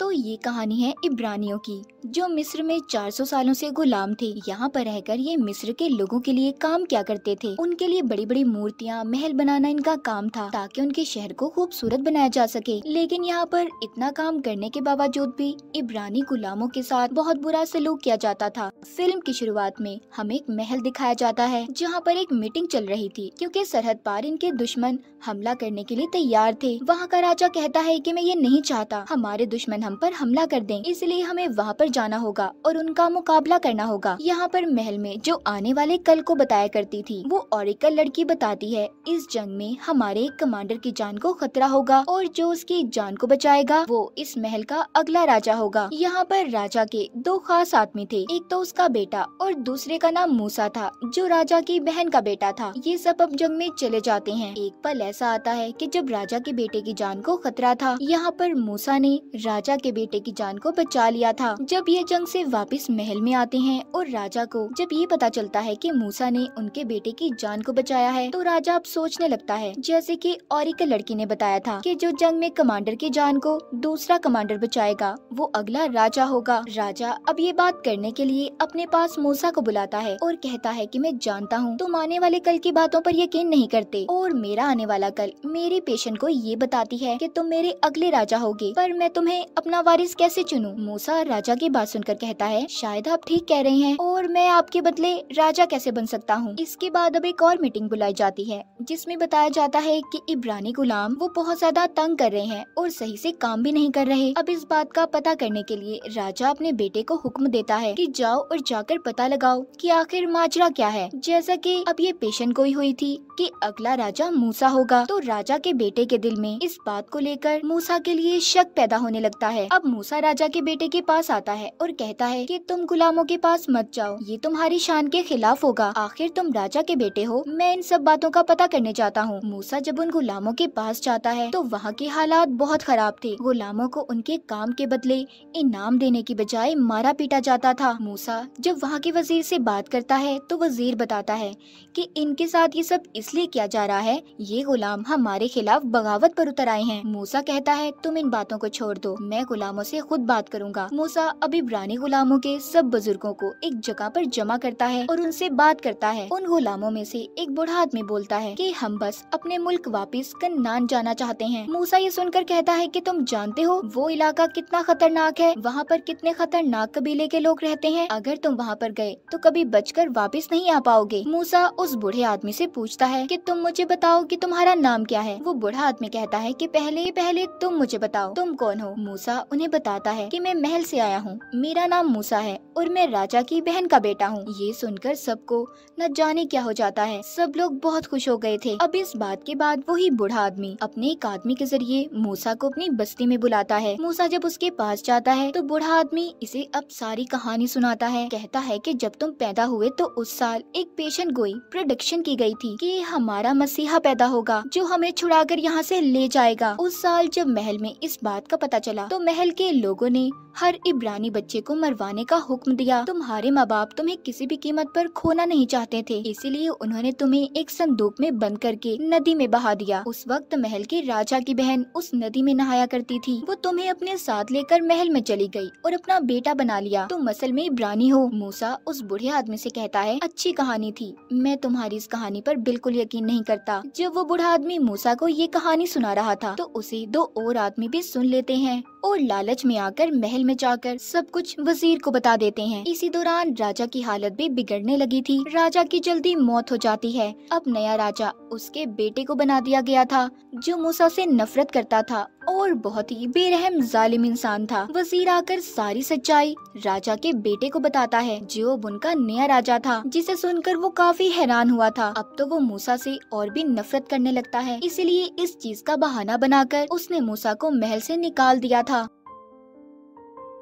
तो ये कहानी है इब्रानियों की जो मिस्र में 400 सालों से गुलाम थे। यहाँ पर रहकर ये मिस्र के लोगों के लिए काम क्या करते थे, उनके लिए बड़ी बड़ी मूर्तियाँ, महल बनाना इनका काम था ताकि उनके शहर को खूबसूरत बनाया जा सके। लेकिन यहाँ पर इतना काम करने के बावजूद भी इब्रानी गुलामों के साथ बहुत बुरा सलूक किया जाता था। फिल्म की शुरुआत में हमें एक महल दिखाया जाता है जहाँ पर एक मीटिंग चल रही थी क्योंकि सरहद पार इनके दुश्मन हमला करने के लिए तैयार थे। वहाँ का राजा कहता है कि मैं ये नहीं चाहता हमारे दुश्मन हम पर हमला कर दें, इसलिए हमें वहाँ पर जाना होगा और उनका मुकाबला करना होगा। यहाँ पर महल में जो आने वाले कल को बताया करती थी वो ओरेकल लड़की बताती है इस जंग में हमारे कमांडर की जान को खतरा होगा और जो उसकी जान को बचाएगा वो इस महल का अगला राजा होगा। यहाँ पर राजा के दो खास आदमी थे, एक तो उसका बेटा और दूसरे का नाम मूसा था जो राजा की बहन का बेटा था। ये सब अब जंग में चले जाते हैं। एक पल ऐसा आता है कि जब राजा के बेटे की जान को खतरा था। यहाँ पर मूसा ने राजा के बेटे की जान को बचा लिया था। जब ये जंग से वापस महल में आते हैं और राजा को जब ये पता चलता है कि मूसा ने उनके बेटे की जान को बचाया है तो राजा अब सोचने लगता है जैसे कि ओरेकल लड़की ने बताया था कि जो जंग में कमांडर की जान को दूसरा कमांडर बचाएगा वो अगला राजा होगा। राजा अब ये बात करने के लिए अपने पास मूसा को बुलाता है और कहता है कि मैं जानता हूँ तुम आने वाले कल की बातों पर यकीन नहीं करते और मेरा आने वाला कल मेरे पेशेंट को ये बताती है कि तुम मेरे अगले राजा होगे, पर मैं तुम्हें अपना वारिस कैसे चुनूं? मूसा राजा की बात सुनकर कहता है शायद आप ठीक कह रहे हैं और मैं आपके बदले राजा कैसे बन सकता हूँ। इसके बाद अब एक और मीटिंग बुलाई जाती है जिसमें बताया जाता है कि इब्रानी गुलाम वो बहुत ज्यादा तंग कर रहे हैं और सही से काम भी नहीं कर रहे। अब इस बात का पता करने के लिए राजा अपने बेटे को हुक्म देता है कि जाओ और जाकर पता लगाओ कि आखिर माजरा क्या है। जैसा कि अब ये पेशेंट गोई हुई थी कि अगला राजा मूसा होगा तो राजा के बेटे के दिल में इस बात को लेकर मूसा के लिए शक पैदा होने लगता है। अब मूसा राजा के बेटे के पास आता है और कहता है कि तुम गुलामों के पास मत जाओ, ये तुम्हारी शान के खिलाफ होगा, आखिर तुम राजा के बेटे हो, मैं इन सब बातों का पता करने जाता हूँ। मूसा जब उन गुलामों के पास जाता है तो वहाँ के हालात बहुत खराब थे। गुलामों को उनके काम के बदले इनाम देने की बजाय मारा पीटा जाता था। मूसा जब वहाँ के वजीर से बात करता है तो वजीर बताता है कि इनके साथ ये सब इसलिए किया जा रहा है, ये गुलाम हमारे खिलाफ बगावत पर उतर आए हैं। मूसा कहता है तुम इन बातों को छोड़ दो, मैं गुलामों से खुद बात करूंगा। मूसा अब इब्रानी गुलामों के सब बुजुर्गों को एक जगह पर जमा करता है और उनसे बात करता है। उन गुलामों में से एक बूढ़ा आदमी बोलता है कि हम बस अपने मुल्क वापस कनान जाना चाहते हैं। मूसा ये सुनकर कहता है कि तुम जानते हो वो इलाका कितना खतरनाक है, वहाँ पर कितने खतरनाक कबीले के लोग रहते हैं, अगर तुम वहाँ पर गए तो कभी बचकर वापस नहीं आ पाओगे। मूसा उस बूढ़े आदमी से पूछता है कि तुम मुझे बताओ कि तुम्हारा नाम क्या है। वो बूढ़ा आदमी कहता है कि पहले तुम मुझे बताओ तुम कौन हो। मूसा उन्हें बताता है कि मैं महल से आया हूँ, मेरा नाम मूसा है और मैं राजा की बहन का बेटा हूँ। ये सुनकर सबको न जाने क्या हो जाता है, सब लोग बहुत खुश हो गए थे। अब इस बात के बाद वही बूढ़ा आदमी अपने एक आदमी के जरिए मूसा को अपनी बस्ती में बुलाता है। मूसा जब उसके पास जाता है तो बूढ़ा आदमी इसे अब सारी कहानी सुनाता है। कहता है कि जब तुम पैदा हुए तो उस साल एक पेशेंट गोई प्रेडिक्शन की गई थी कि हमारा मसीहा पैदा होगा जो हमें छुड़ा कर यहाँ से ले जाएगा। उस साल जब महल में इस बात का पता चला तो महल के लोगों ने हर इब्रानी बच्चे को मरवाने का हुक्म दिया। तुम्हारे माँ बाप तुम्हें किसी भी कीमत पर खोना नहीं चाहते थे, इसीलिए उन्होंने तुम्हें एक संदूक में बंद करके नदी में बहा दिया। उस वक्त महल के राजा की बहन उस नदी में नहाया करती थी, वो तुम्हें अपने साथ लेकर महल में चली गई और अपना बेटा बना लिया, तुम असल में इब्रानी हो। मूसा उस बूढ़े आदमी से कहता है अच्छी कहानी थी, मैं तुम्हारी इस कहानी पर बिल्कुल यकीन नहीं करता। जब वो बूढ़ा आदमी मूसा को ये कहानी सुना रहा था तो उसे दो और आदमी भी सुन लेते हैं और लालच में आकर महल में जाकर सब कुछ वजीर को बता देते हैं। इसी दौरान राजा की हालत भी बिगड़ने लगी थी। राजा की जल्दी मौत हो जाती है। अब नया राजा उसके बेटे को बना दिया गया था जो मूसा से नफरत करता था और बहुत ही बेरहम जालिम इंसान था। वजीर आकर सारी सच्चाई राजा के बेटे को बताता है जो अब उनका नया राजा था, जिसे सुनकर वो काफी हैरान हुआ था। अब तो वो मूसा से और भी नफरत करने लगता है, इसलिए इस चीज का बहाना बनाकर उसने मूसा को महल से निकाल दिया था।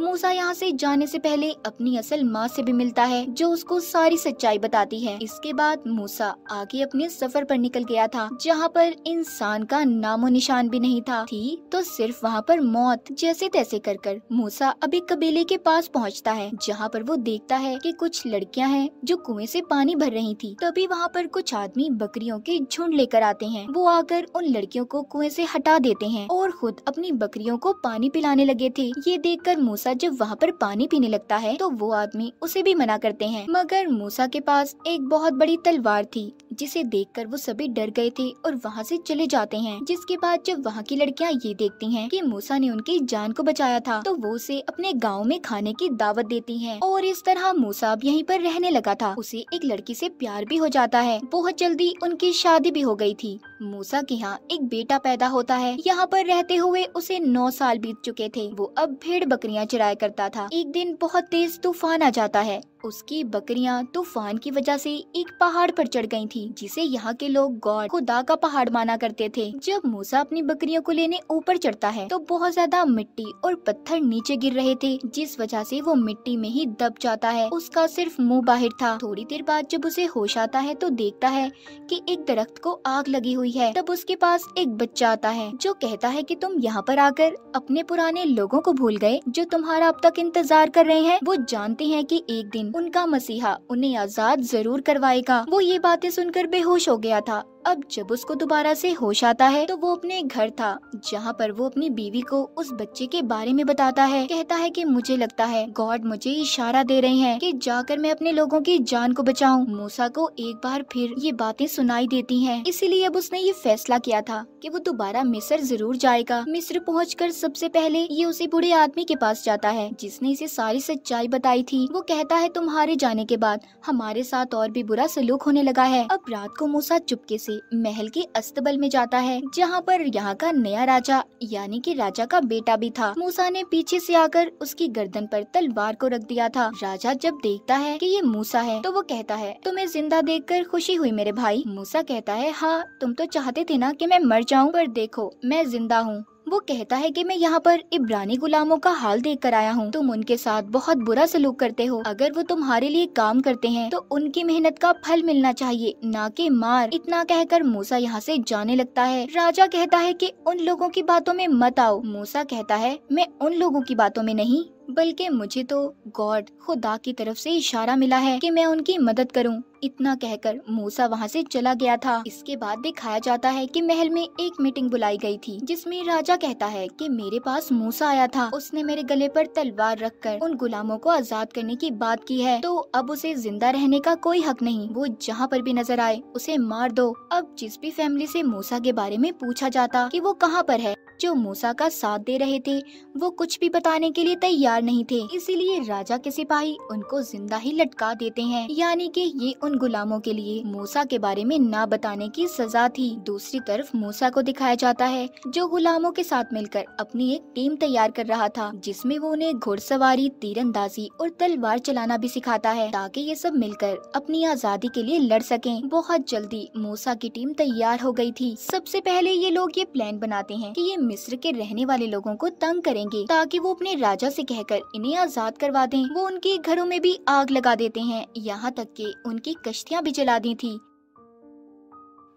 मूसा यहाँ से जाने से पहले अपनी असल माँ से भी मिलता है जो उसको सारी सच्चाई बताती है। इसके बाद मूसा आगे अपने सफर पर निकल गया था जहाँ पर इंसान का नामो निशान भी नहीं था, थी तो सिर्फ वहाँ पर मौत। जैसे तैसे कर कर मूसा अभी कबीले के पास पहुँचता है जहाँ पर वो देखता है कि कुछ लड़कियाँ हैं जो कुएं से पानी भर रही थी। तभी वहाँ पर कुछ आदमी बकरियों के झुंड लेकर आते हैं। वो आकर उन लड़कियों को कुएं से हटा देते हैं और खुद अपनी बकरियों को पानी पिलाने लगे थे। ये देखकर मूसा जब वहाँ पर पानी पीने लगता है तो वो आदमी उसे भी मना करते हैं, मगर मूसा के पास एक बहुत बड़ी तलवार थी जिसे देखकर वो सभी डर गए थे और वहाँ से चले जाते हैं। जिसके बाद जब वहाँ की लड़कियाँ ये देखती हैं कि मूसा ने उनकी जान को बचाया था तो वो उसे अपने गाँव में खाने की दावत देती है और इस तरह मूसा यहीं पर रहने लगा था। उसे एक लड़की से प्यार भी हो जाता है। बहुत जल्दी उनकी शादी भी हो गई थी। मूसा के यहाँ एक बेटा पैदा होता है। यहाँ पर रहते हुए उसे 9 साल बीत चुके थे। वो अब भेड़ बकरियाँ चराया करता था। एक दिन बहुत तेज तूफान आ जाता है। उसकी बकरियां तूफान की वजह से एक पहाड़ पर चढ़ गई थी जिसे यहाँ के लोग गॉड खुदा का पहाड़ माना करते थे। जब मूसा अपनी बकरियों को लेने ऊपर चढ़ता है तो बहुत ज्यादा मिट्टी और पत्थर नीचे गिर रहे थे जिस वजह से वो मिट्टी में ही दब जाता है। उसका सिर्फ मुंह बाहर था। थोड़ी देर बाद जब उसे होश आता है तो देखता है कि एक दरख्त को आग लगी हुई है। तब उसके पास एक बच्चा आता है जो कहता है कि तुम यहाँ पर आकर अपने पुराने लोगों को भूल गए जो तुम्हारा अब तक इंतजार कर रहे हैं। वो जानते हैं कि एक दिन उनका मसीहा उन्हें आजाद जरूर करवाएगा। वो ये बातें सुनकर बेहोश हो गया था। अब जब उसको दोबारा से होश आता है तो वो अपने घर था जहाँ पर वो अपनी बीवी को उस बच्चे के बारे में बताता है। कहता है कि मुझे लगता है गॉड मुझे इशारा दे रहे हैं कि जाकर मैं अपने लोगों की जान को बचाऊं। मूसा को एक बार फिर ये बातें सुनाई देती हैं, इसीलिए अब उसने ये फैसला किया था कि वो दोबारा मिस्र जरूर जाएगा। मिस्र पहुँचकर सबसे पहले ये उसी बूढ़े आदमी के पास जाता है जिसने इसे सारी सच्चाई बताई थी। वो कहता है तुम्हारे जाने के बाद हमारे साथ और भी बुरा सलूक होने लगा है। अब रात को मूसा चुपके से महल के अस्तबल में जाता है जहाँ पर यहाँ का नया राजा यानी कि राजा का बेटा भी था। मूसा ने पीछे से आकर उसकी गर्दन पर तलवार को रख दिया था। राजा जब देखता है कि ये मूसा है तो वो कहता है तुम्हें जिंदा देखकर खुशी हुई मेरे भाई। मूसा कहता है हाँ तुम तो चाहते थे ना कि मैं मर जाऊँ, पर देखो मैं जिंदा हूँ। वो कहता है कि मैं यहाँ पर इब्रानी गुलामों का हाल देख कर आया हूँ। तुम उनके साथ बहुत बुरा सलूक करते हो। अगर वो तुम्हारे लिए काम करते हैं तो उनकी मेहनत का फल मिलना चाहिए, ना कि मार। इतना कहकर मूसा यहाँ से जाने लगता है। राजा कहता है कि उन लोगों की बातों में मत आओ। मूसा कहता है मैं उन लोगों की बातों में नहीं बल्कि मुझे तो गॉड खुदा की तरफ से इशारा मिला है कि मैं उनकी मदद करूं। इतना कहकर मूसा वहां से चला गया था। इसके बाद दिखाया जाता है कि महल में एक मीटिंग बुलाई गई थी जिसमें राजा कहता है कि मेरे पास मूसा आया था, उसने मेरे गले पर तलवार रखकर उन गुलामों को आजाद करने की बात की है, तो अब उसे जिंदा रहने का कोई हक नहीं। वो जहाँ पर भी नजर आए उसे मार दो। अब जिस भी फैमिली से मूसा के बारे में पूछा जाता कि वो कहाँ पर है, जो मूसा का साथ दे रहे थे, वो कुछ भी बताने के लिए तैयार नहीं थे। इसीलिए राजा के सिपाही उनको जिंदा ही लटका देते हैं, यानी कि ये उन गुलामों के लिए मूसा के बारे में ना बताने की सजा थी। दूसरी तरफ मूसा को दिखाया जाता है जो गुलामों के साथ मिलकर अपनी एक टीम तैयार कर रहा था जिसमें वो उन्हें घुड़सवारी, तीरंदाजी और तलवार चलाना भी सिखाता है ताकि ये सब मिलकर अपनी आजादी के लिए लड़ सके। बहुत जल्दी मूसा की टीम तैयार हो गयी थी। सबसे पहले ये लोग ये प्लान बनाते हैं कि ये मिस्र के रहने वाले लोगों को तंग करेंगे ताकि वो अपने राजा से कहकर इन्हें आजाद करवा दें। वो उनके घरों में भी आग लगा देते हैं, यहाँ तक कि उनकी कश्तियाँ भी जला दी थी।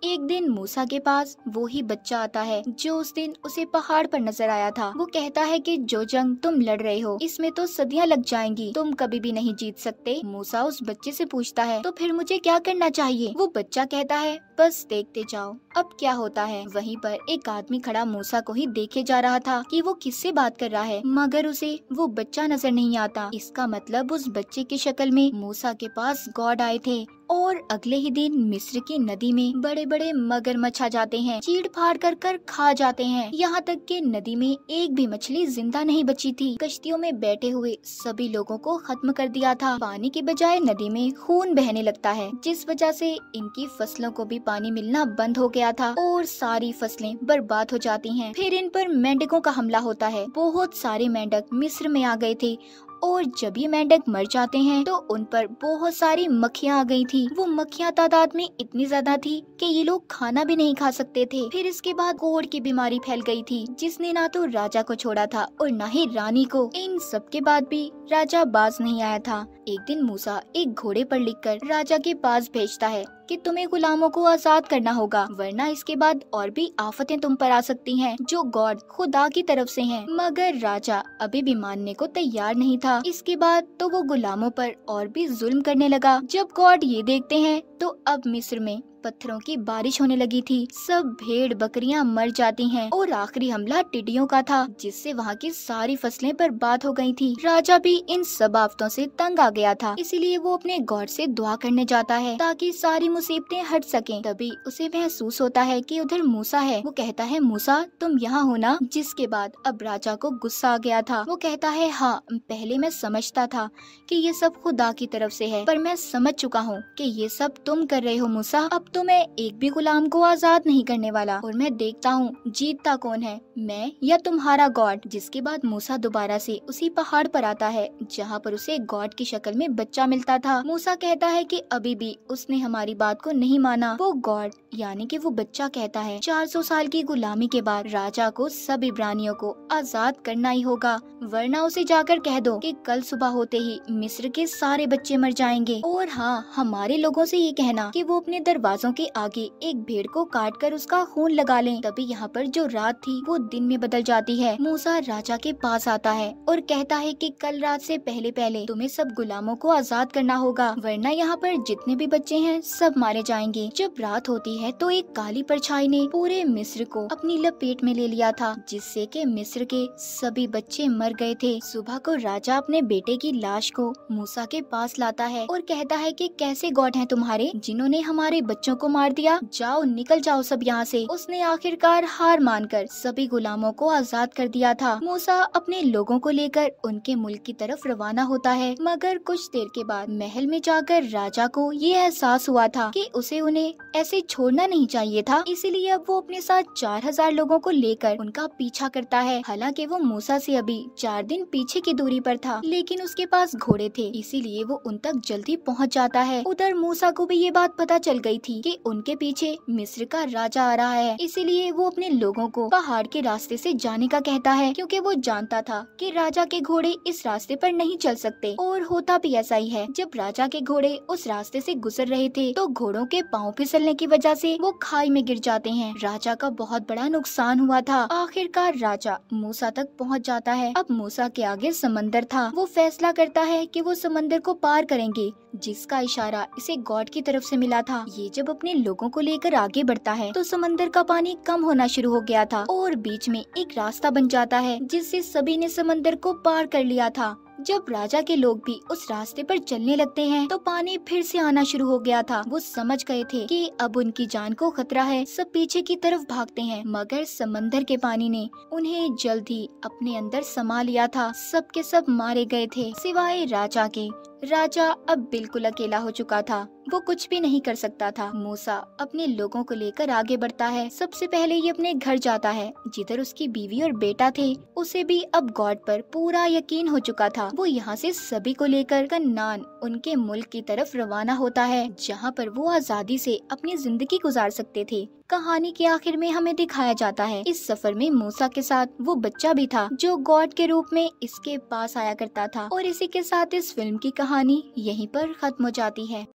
एक दिन मूसा के पास वो ही बच्चा आता है जो उस दिन उसे पहाड़ पर नजर आया था। वो कहता है कि जो जंग तुम लड़ रहे हो इसमें तो सदियां लग जाएंगी, तुम कभी भी नहीं जीत सकते। मूसा उस बच्चे से पूछता है तो फिर मुझे क्या करना चाहिए? वो बच्चा कहता है बस देखते जाओ अब क्या होता है। वहीं पर एक आदमी खड़ा मूसा को ही देखे जा रहा था कि वो किससे बात कर रहा है, मगर उसे वो बच्चा नजर नहीं आता। इसका मतलब उस बच्चे की शक्ल में मूसा के पास गॉड आए थे। और अगले ही दिन मिस्र की नदी में बड़े बड़े मगरमच्छ आ जाते हैं, चीड़ फाड़ कर कर खा जाते हैं। यहाँ तक कि नदी में एक भी मछली जिंदा नहीं बची थी। कश्तियों में बैठे हुए सभी लोगों को खत्म कर दिया था। पानी के बजाय नदी में खून बहने लगता है जिस वजह से इनकी फसलों को भी पानी मिलना बंद हो गया था और सारी फसलें बर्बाद हो जाती हैं। फिर इन पर मेंढकों का हमला होता है। बहुत सारे मेंढक मिस्र में आ गए थे और जब ये मेंढक मर जाते हैं तो उन पर बहुत सारी मक्खियाँ आ गई थी। वो मक्खियाँ तादाद में इतनी ज्यादा थी कि ये लोग खाना भी नहीं खा सकते थे। फिर इसके बाद कोढ़ की बीमारी फैल गई थी, जिसने ना तो राजा को छोड़ा था और ना ही रानी को। इन सब के बाद भी राजा बाज नहीं आया था। एक दिन मूसा एक घोड़े पर लिखकर राजा के पास भेजता है कि तुम्हें गुलामों को आजाद करना होगा, वरना इसके बाद और भी आफतें तुम पर आ सकती हैं, जो गॉड खुदा की तरफ से हैं। मगर राजा अभी भी मानने को तैयार नहीं था। इसके बाद तो वो गुलामों पर और भी जुल्म करने लगा। जब गॉड ये देखते हैं तो अब मिस्र में पत्थरों की बारिश होने लगी थी। सब भेड़ बकरियां मर जाती हैं और आखिरी हमला टिड्डियों का था, जिससे वहां की सारी फसलें बर्बाद हो गई थी। राजा भी इन सब आफतों से तंग आ गया था, इसीलिए वो अपने गॉड से दुआ करने जाता है ताकि सारी मुसीबतें हट सकें। तभी उसे महसूस होता है कि उधर मूसा है। वो कहता है, मूसा तुम यहाँ हो ना? जिसके बाद अब राजा को गुस्सा आ गया था। वो कहता है, हाँ पहले मैं समझता था कि ये सब खुदा की तरफ से है, पर मैं समझ चुका हूँ कि ये सब तुम कर रहे हो मूसा। अब तो मैं एक भी गुलाम को आजाद नहीं करने वाला, और मैं देखता हूँ जीतता कौन है, मैं या तुम्हारा गॉड। जिसके बाद मूसा दोबारा से उसी पहाड़ पर आता है जहाँ पर उसे गॉड की शक्ल में बच्चा मिलता था। मूसा कहता है कि अभी भी उसने हमारी बात को नहीं माना। वो गॉड यानी कि वो बच्चा कहता है, 400 साल की गुलामी के बाद राजा को सब इब्रानियों को आजाद करना ही होगा, वरना उसे जाकर कह दो कि कल सुबह होते ही मिस्र के सारे बच्चे मर जाएंगे। और हाँ, हमारे लोगों से ये कहना कि वो अपने दरवाजों के आगे एक भेड़ को काटकर उसका खून लगा लें। तभी यहाँ पर जो रात थी वो दिन में बदल जाती है। मूसा राजा के पास आता है और कहता है कि कल रात से पहले पहले तुम्हें सब गुलामों को आजाद करना होगा, वरना यहाँ पर जितने भी बच्चे हैं सब मारे जाएंगे। जब रात होती है तो एक काली परछाई ने पूरे मिस्र को अपनी लपेट में ले लिया था, जिससे कि मिस्र के सभी बच्चे मर गए थे। सुबह को राजा अपने बेटे की लाश को मूसा के पास लाता है और कहता है कि कैसे गॉड हैं तुम्हारे, जिन्होंने हमारे बच्चों को मार दिया, जाओ निकल जाओ सब यहाँ से। उसने आखिरकार हार मानकर सभी गुलामों को आजाद कर दिया था। मूसा अपने लोगों को लेकर उनके मुल्क की तरफ रवाना होता है, मगर कुछ देर के बाद महल में जाकर राजा को ये एहसास हुआ था कि उसे उन्हें ऐसे छोड़ना नहीं चाहिए था, इसीलिए अब वो अपने साथ 4000 लोगों को लेकर उनका पीछा करता है। हालांकि वो मूसा से अभी 4 दिन पीछे की दूरी पर था, लेकिन उसके पास घोड़े थे, इसीलिए वो उन तक जल्दी पहुंच जाता है। उधर मूसा को भी ये बात पता चल गई थी कि उनके पीछे मिस्र का राजा आ रहा है, इसीलिए वो अपने लोगों को पहाड़ के रास्ते से जाने का कहता है, क्योंकि वो जानता था कि राजा के घोड़े इस रास्ते पर नहीं चल सकते। और होता भी ऐसा ही है। जब राजा के घोड़े उस रास्ते से गुजर रहे थे तो घोड़ों के पाँव फिसलने की वजह से वो खाई में गिर जाते हैं। राजा का बहुत बड़ा नुकसान हुआ था। आखिरकार राजा मूसा तक पहुंच जाता है। अब मूसा के आगे समंदर था। वो फैसला करता है कि वो समंदर को पार करेंगे, जिसका इशारा इसे गॉड की तरफ से मिला था। ये जब अपने लोगों को लेकर आगे बढ़ता है तो समंदर का पानी कम होना शुरू हो गया था और बीच में एक रास्ता बन जाता है, जिससे सभी ने समंदर को पार कर लिया था। जब राजा के लोग भी उस रास्ते पर चलने लगते हैं तो पानी फिर से आना शुरू हो गया था। वो समझ गए थे कि अब उनकी जान को खतरा है, सब पीछे की तरफ भागते हैं, मगर समंदर के पानी ने उन्हें जल्द ही अपने अंदर समा लिया था। सब के सब मारे गए थे सिवाय राजा के। राजा अब बिल्कुल अकेला हो चुका था, वो कुछ भी नहीं कर सकता था। मूसा अपने लोगों को लेकर आगे बढ़ता है। सबसे पहले ये अपने घर जाता है, जिधर उसकी बीवी और बेटा थे। उसे भी अब गॉड पर पूरा यकीन हो चुका था। वो यहाँ से सभी को लेकर कनान उनके मुल्क की तरफ रवाना होता है, जहाँ पर वो आजादी से अपनी जिंदगी गुजार सकते थे। कहानी के आखिर में हमें दिखाया जाता है इस सफर में मूसा के साथ वो बच्चा भी था जो गॉड के रूप में इसके पास आया करता था। और इसी के साथ इस फिल्म की कहानी यहीं पर खत्म हो जाती है।